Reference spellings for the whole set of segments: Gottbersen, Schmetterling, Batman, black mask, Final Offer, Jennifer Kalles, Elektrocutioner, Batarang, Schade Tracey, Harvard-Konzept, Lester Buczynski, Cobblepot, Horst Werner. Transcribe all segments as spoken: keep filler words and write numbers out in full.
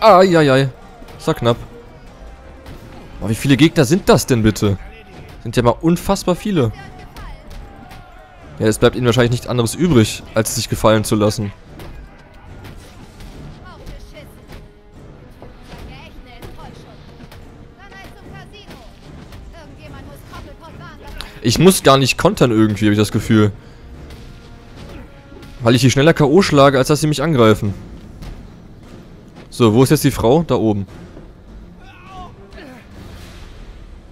Eieiei. Das war knapp. Oh, wie viele Gegner sind das denn bitte? Sind ja mal unfassbar viele. Ja, es bleibt ihnen wahrscheinlich nichts anderes übrig, als sich gefallen zu lassen. Ich muss gar nicht kontern irgendwie, habe ich das Gefühl. Weil ich hier schneller K O schlage, als dass sie mich angreifen. So, wo ist jetzt die Frau? Da oben.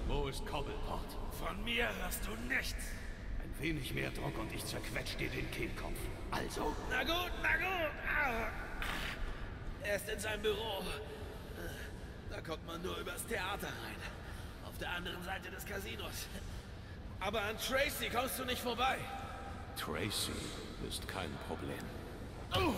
Wo ist Cobblepot? Von mir hörst du nichts. Ein wenig mehr Druck und ich zerquetsche dir den Kehlkopf. Also, na gut, na gut. Ah. Er ist in seinem Büro. Da kommt man nur übers Theater rein. Auf der anderen Seite des Casinos. Aber an Tracy kommst du nicht vorbei. Tracy ist kein Problem. Oh.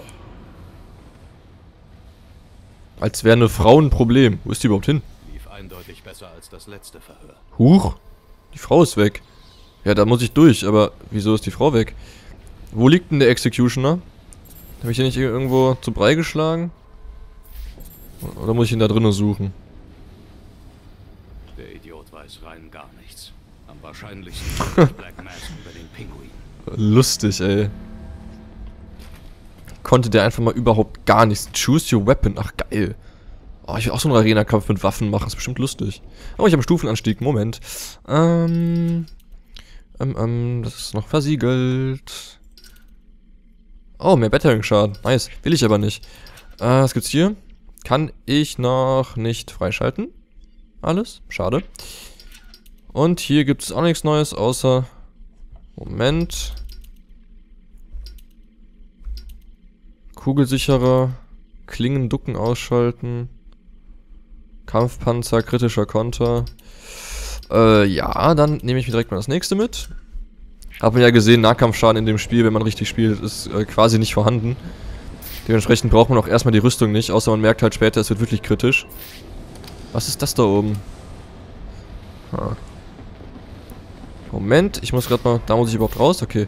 Als wäre eine Frau ein Problem. Wo ist die überhaupt hin? Lief eindeutig besser als das letzte Verhör. Huch, die Frau ist weg. Ja, da muss ich durch, aber wieso ist die Frau weg? Wo liegt denn der Executioner? Habe ich den nicht irgendwo zu Brei geschlagen? Oder muss ich ihn da drinnen suchen? Der Idiot weiß rein gar nichts. Am wahrscheinlichsten Black Mask über den Pinguin. Lustig, ey. Konnte der einfach mal überhaupt gar nichts. Choose your weapon. Ach, geil. Oh, ich will auch so einen Arena-Kampf mit Waffen machen. Ist bestimmt lustig. Oh, ich habe einen Stufenanstieg. Moment. Ähm, ähm, ähm, das ist noch versiegelt. Oh, mehr Battering-Schaden. Nice. Will ich aber nicht. Äh, was gibt's hier? Kann ich noch nicht freischalten. Alles. Schade. Und hier gibt es auch nichts Neues, außer... Moment. Kugelsicherer. Klingen, Ducken ausschalten. Kampfpanzer, kritischer Konter. Äh, ja, dann nehme ich mir direkt mal das nächste mit. Hab ja gesehen, Nahkampfschaden in dem Spiel, wenn man richtig spielt, ist äh, quasi nicht vorhanden. Dementsprechend braucht man auch erstmal die Rüstung nicht, außer man merkt halt später, es wird wirklich kritisch. Was ist das da oben? Ha. Moment, ich muss gerade mal... Da muss ich überhaupt raus? Okay.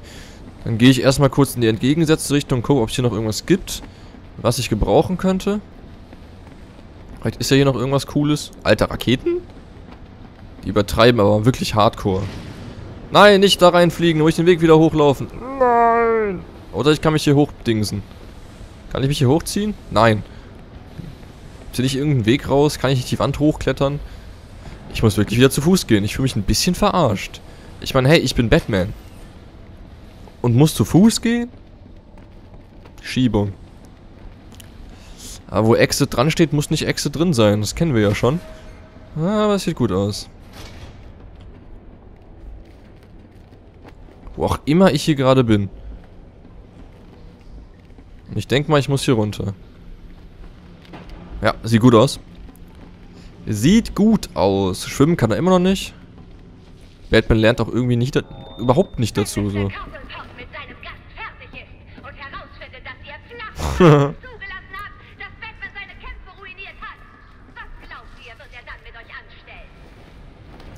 Dann gehe ich erstmal kurz in die entgegengesetzte Richtung, gucke, ob es hier noch irgendwas gibt, was ich gebrauchen könnte. Vielleicht ist ja hier noch irgendwas Cooles. Alter, Raketen? Die übertreiben aber wirklich hardcore. Nein, nicht da reinfliegen, nur ich den Weg wieder hochlaufen. Nein! Oder ich kann mich hier hochdingsen. Kann ich mich hier hochziehen? Nein. Ist hier nicht irgendein Weg raus? Kann ich nicht die Wand hochklettern? Ich muss wirklich wieder zu Fuß gehen. Ich fühle mich ein bisschen verarscht. Ich meine, hey, ich bin Batman. Und muss zu Fuß gehen? Schiebung. Aber wo Exit dran steht, muss nicht Exit drin sein. Das kennen wir ja schon. Aber es sieht gut aus. Wo auch immer ich hier gerade bin. Ich denke mal, ich muss hier runter. Ja, sieht gut aus. Sieht gut aus. Schwimmen kann er immer noch nicht. Batman lernt auch irgendwie nicht, überhaupt nicht dazu. So.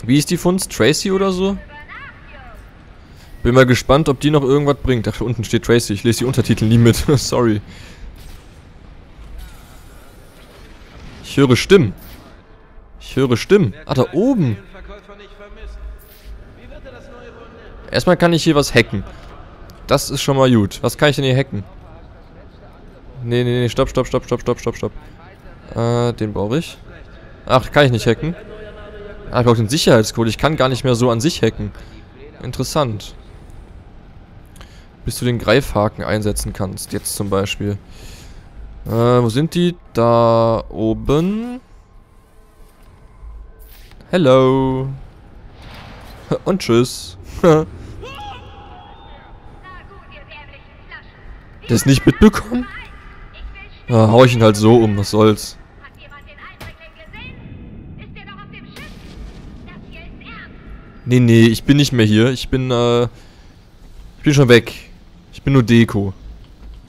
Wie ist die Funst? Tracy oder so? Bin mal gespannt, ob die noch irgendwas bringt. Ach, da unten steht Tracy. Ich lese die Untertitel nie mit. Sorry. Ich höre Stimmen. Ich höre Stimmen. Ah, da oben. Erstmal kann ich hier was hacken. Das ist schon mal gut. Was kann ich denn hier hacken? Nee, nee, nee, stopp, stopp, stopp, stopp, stopp, stopp, stopp. Äh, den brauche ich. Ach, kann ich nicht hacken. Ah, ich brauche den Sicherheitscode. Ich kann gar nicht mehr so an sich hacken. Interessant. Bis du den Greifhaken einsetzen kannst, jetzt zum Beispiel. Äh, wo sind die? Da oben. Hello. Und tschüss. Das nicht mitbekommen? Ah, hau ich ihn halt so um, was soll's. Nee, nee, ich bin nicht mehr hier. Ich bin, äh... Ich bin schon weg. Ich bin nur Deko.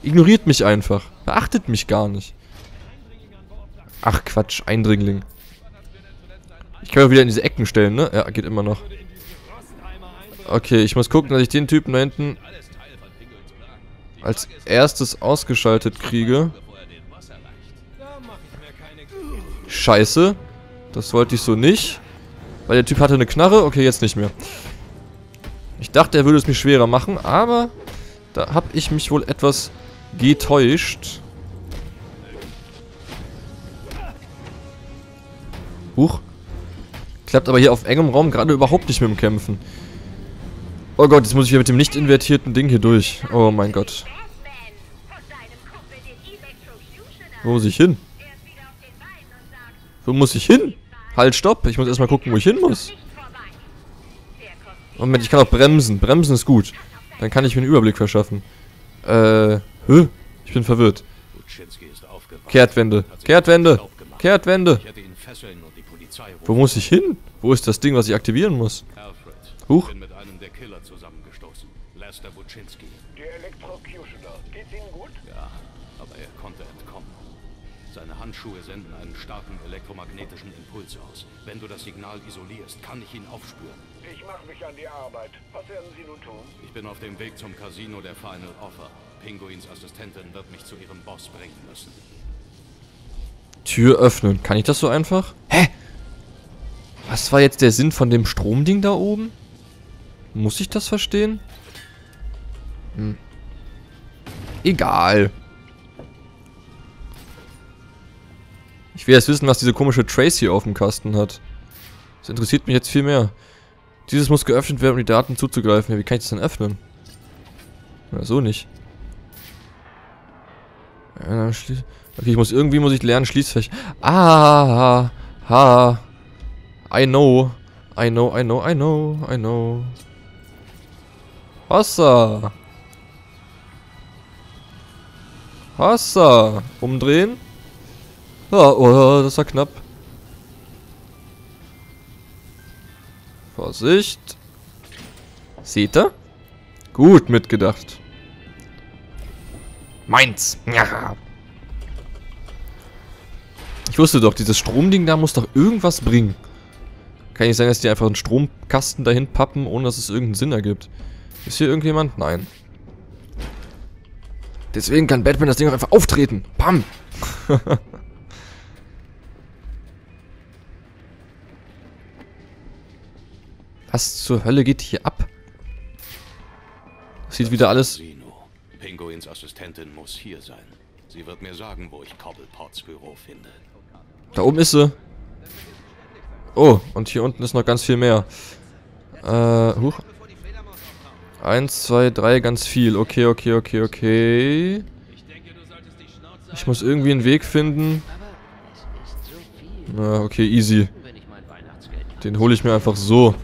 Ignoriert mich einfach. Beachtet mich gar nicht. Ach, Quatsch, Eindringling. Ich kann ja wieder in diese Ecken stellen, ne? Ja, geht immer noch. Okay, ich muss gucken, dass ich den Typen da hinten als erstes ausgeschaltet kriege. Scheiße. Das wollte ich so nicht. Weil der Typ hatte eine Knarre. Okay, jetzt nicht mehr. Ich dachte, er würde es mir schwerer machen, aber da habe ich mich wohl etwas getäuscht. Huch. Klappt aber hier auf engem Raum gerade überhaupt nicht mit dem Kämpfen. Oh Gott, jetzt muss ich hier mit dem nicht invertierten Ding hier durch. Oh mein Gott. Wo muss ich hin? Wo muss ich hin? Halt, stopp. Ich muss erstmal gucken, wo ich hin muss. Moment, ich kann auch bremsen. Bremsen ist gut. Dann kann ich mir einen Überblick verschaffen. Äh, hä? Ich bin verwirrt. Kehrtwende. Kehrtwende. Kehrtwende. Wo muss ich hin? Wo ist das Ding, was ich aktivieren muss? Huch. Lester Buczynski. Der Elektrocutioner. Geht's Ihnen gut? Ja, aber er konnte entkommen. Seine Handschuhe senden einen starken elektromagnetischen Impuls aus. Wenn du das Signal isolierst, kann ich ihn aufspüren. Ich mache mich an die Arbeit. Was werden Sie nun tun? Ich bin auf dem Weg zum Casino der Final Offer. Pinguins Assistentin wird mich zu ihrem Boss bringen müssen. Tür öffnen. Kann ich das so einfach? Hä? Was war jetzt der Sinn von dem Stromding da oben? Muss ich das verstehen? Hm. Egal. Ich will jetzt wissen, was diese komische Trace hier auf dem Kasten hat. Das interessiert mich jetzt viel mehr. Dieses muss geöffnet werden, um die Daten zuzugreifen. Ja, wie kann ich das denn öffnen? Na, so nicht. Ja, okay, ich muss irgendwie muss ich lernen, Schließfächer. Ah, ha, ha. I know. I know, I know, I know, I know. Hossa. Hossa. Umdrehen. Oh, oh, das war knapp. Vorsicht. Seht ihr? Gut mitgedacht. Meins. Ja. Ich wusste doch, dieses Stromding da muss doch irgendwas bringen. Kann nicht sein, dass die einfach einen Stromkasten dahin pappen, ohne dass es irgendeinen Sinn ergibt. Ist hier irgendjemand? Nein. Deswegen kann Batman das Ding auch einfach auftreten. Pam! Was zur Hölle geht hier ab? Das sieht wieder alles... Pinguins Assistentin muss hier sein. Sie wird mir sagen, wo ich Cobblepots Büro finde. Da oben ist sie. Oh, und hier unten ist noch ganz viel mehr. Äh, huch. Eins, zwei, drei, ganz viel. Okay, okay, okay, okay. Ich muss irgendwie einen Weg finden. Na, okay, easy. Den hole ich mir einfach so.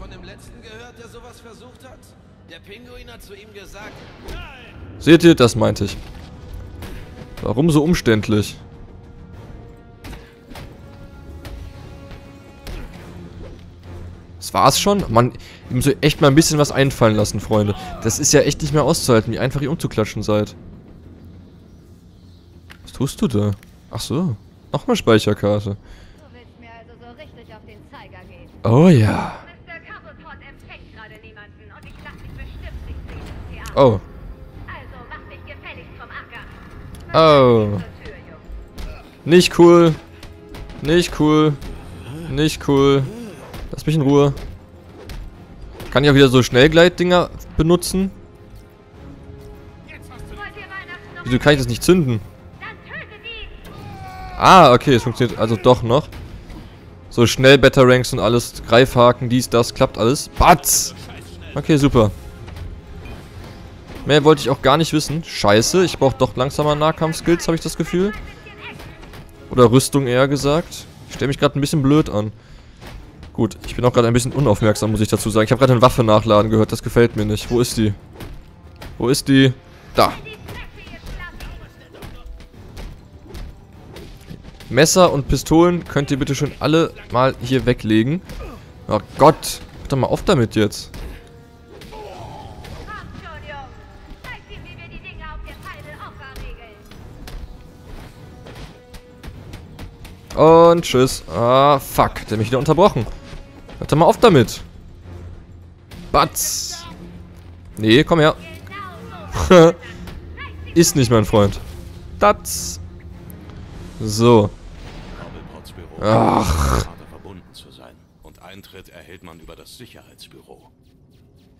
Seht ihr? Das meinte ich. Warum so umständlich? Das war's schon? Mann, ihr müsst euch echt mal ein bisschen was einfallen lassen, Freunde. Das ist ja echt nicht mehr auszuhalten, wie einfach ihr umzuklatschen seid. Was tust du da? Ach so. Nochmal Speicherkarte. Oh ja. Oh. Oh. Nicht cool. Nicht cool. Nicht cool. Lass mich in Ruhe. Kann ich auch wieder so Schnellgleitdinger benutzen? Wieso kann ich das nicht zünden? Ah, okay, es funktioniert also doch noch. So schnell, Batarangs und alles, Greifhaken, dies, das, klappt alles. Batz! Okay, super. Mehr wollte ich auch gar nicht wissen. Scheiße, ich brauche doch langsamer Nahkampf-Skills, habe ich das Gefühl. Oder Rüstung eher gesagt. Ich stelle mich gerade ein bisschen blöd an. Gut, ich bin auch gerade ein bisschen unaufmerksam, muss ich dazu sagen. Ich habe gerade eine Waffe nachladen gehört, das gefällt mir nicht. Wo ist die? Wo ist die? Da! Messer und Pistolen könnt ihr bitte schon alle mal hier weglegen. Oh Gott, hört doch mal auf damit jetzt. Und tschüss. Ah, fuck, der hat mich wieder unterbrochen. Hört doch mal auf damit. Batz. Nee, komm her. Ist nicht mein Freund. Batz. So. Ach.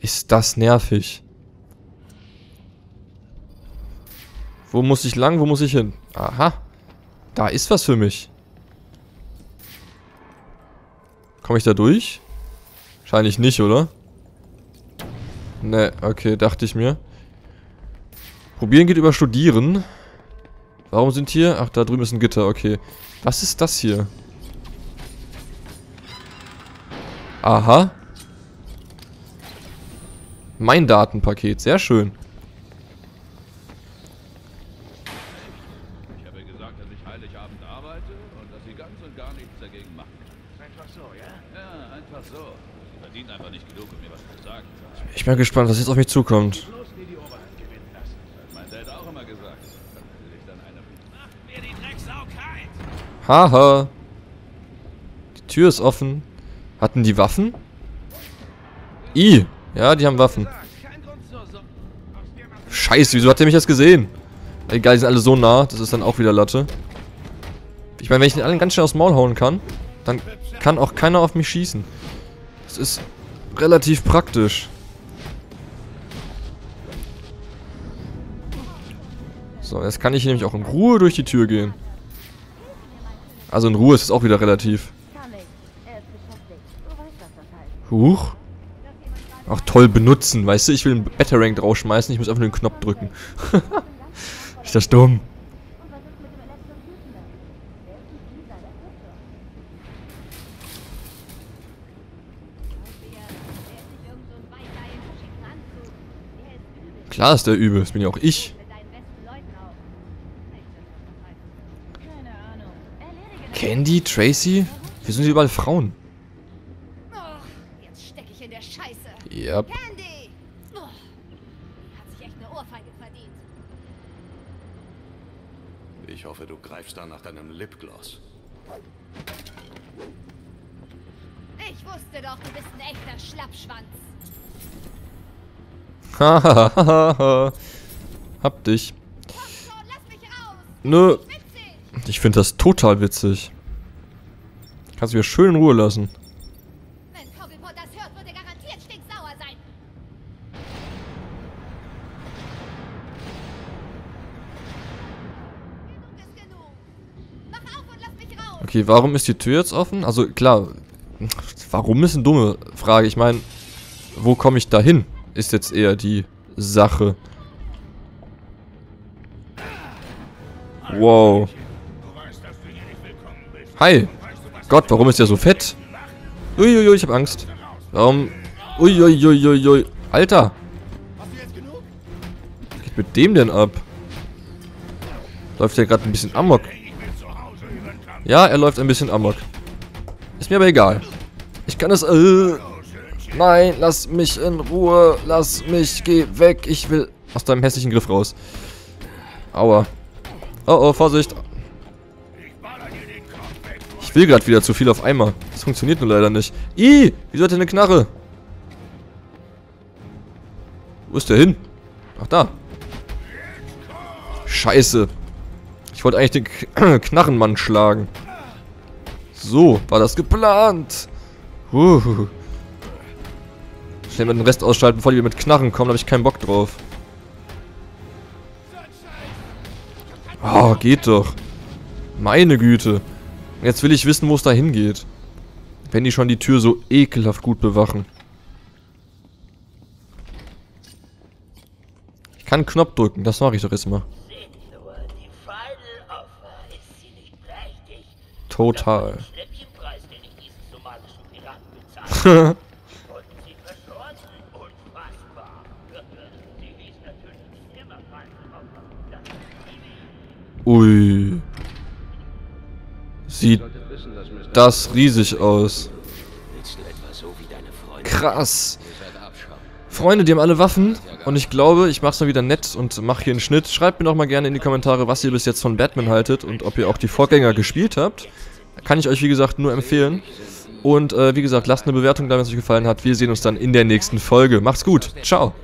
Ist das nervig. Wo muss ich lang? Wo muss ich hin? Aha. Da ist was für mich. Komme ich da durch? Wahrscheinlich nicht, oder? Ne, okay, dachte ich mir. Probieren geht über Studieren. Warum sind hier? Ach, da drüben ist ein Gitter, okay. Was ist das hier? Aha. Mein Datenpaket, sehr schön. Ich habe gesagt, dass ich Heiligabend arbeite und dass sie ganz und gar nichts dagegen machen. Einfach so, ja? Ja, einfach so. Sie verdienen einfach nicht genug, um mir was zu sagen. Ich bin gespannt, was jetzt auf mich zukommt. Haha. Die Tür ist offen. Hatten die Waffen? I. Ja, die haben Waffen. Scheiße, wieso hat der mich das gesehen? Egal, die sind alle so nah. Das ist dann auch wieder Latte. Ich meine, wenn ich den allen ganz schnell aufs Maul hauen kann, dann kann auch keiner auf mich schießen. Das ist relativ praktisch. So, jetzt kann ich nämlich auch in Ruhe durch die Tür gehen. Also in Ruhe ist es auch wieder relativ. Huch. Ach toll, benutzen, weißt du? Ich will einen Batarang rausschmeißen, ich muss einfach nur den Knopf drücken. Ist das dumm? Klar ist der übel, das bin ja auch ich. Candy, Tracy? Wieso sind sie überall Frauen? Ja. Yep. Candy! Oh, hat sich echt eine Ohrfeige verdient. Ich hoffe, du greifst da nach deinem Lipgloss. Ich wusste doch, du bist ein echter Schlappschwanz. Hahaha. Hab dich. Komm schon, lass mich raus. Nö. Witzig. Ich finde das total witzig. Kannst du mir schön in Ruhe lassen. Okay, warum ist die Tür jetzt offen? Also klar, warum ist eine dumme Frage. Ich meine, wo komme ich da hin? Ist jetzt eher die Sache. Wow. Hi. Gott, warum ist der so fett? Uiuiui, ich habe Angst. Warum? Uiuiuiui. Alter. Was geht mit dem denn ab? Läuft der gerade ein bisschen amok? Ja, er läuft ein bisschen amok. Ist mir aber egal. Ich kann es... Äh, nein, lass mich in Ruhe. Lass mich, geh weg. Ich will aus deinem hässlichen Griff raus. Aua. Oh, oh, Vorsicht. Ich will gerade wieder zu viel auf einmal. Das funktioniert nur leider nicht. Ih, wieso hat er eine Knarre? Wo ist der hin? Ach, da. Scheiße. Ich wollte eigentlich den Knarrenmann schlagen. So, war das geplant. Uh. Schnell mal den Rest ausschalten, bevor die mit Knarren kommen, da habe ich keinen Bock drauf. Oh, geht doch. Meine Güte. Jetzt will ich wissen, wo es da hingeht. Wenn die schon die Tür so ekelhaft gut bewachen. Ich kann einen Knopf drücken, das mache ich doch jetzt mal. Total. Ui. Sieht das riesig aus. Krass. Freunde, die haben alle Waffen. Und ich glaube, ich mach's mal wieder nett und mache hier einen Schnitt. Schreibt mir doch mal gerne in die Kommentare, was ihr bis jetzt von Batman haltet und ob ihr auch die Vorgänger gespielt habt. Kann ich euch, wie gesagt, nur empfehlen. Und äh, wie gesagt, lasst eine Bewertung da, wenn es euch gefallen hat. Wir sehen uns dann in der nächsten Folge. Macht's gut. Ciao.